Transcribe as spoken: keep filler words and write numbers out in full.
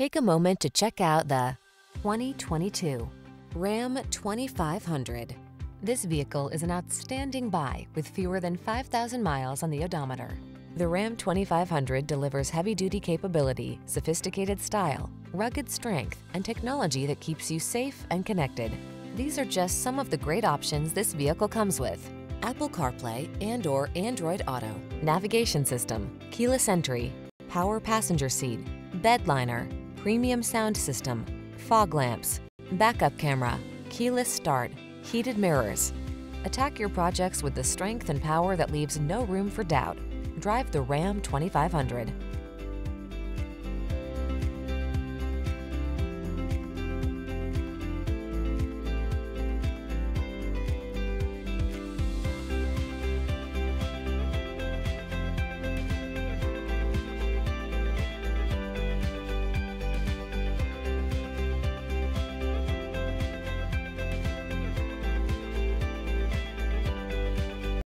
Take a moment to check out the twenty twenty-two Ram twenty-five hundred. This vehicle is an outstanding buy with fewer than five thousand miles on the odometer. The Ram twenty-five hundred delivers heavy-duty capability, sophisticated style, rugged strength, and technology that keeps you safe and connected. These are just some of the great options this vehicle comes with: Apple CarPlay and or Android Auto, navigation system, keyless entry, power passenger seat, bed liner, premium sound system, fog lamps, backup camera, keyless start, heated mirrors. Attack your projects with the strength and power that leaves no room for doubt. Drive the Ram twenty-five hundred.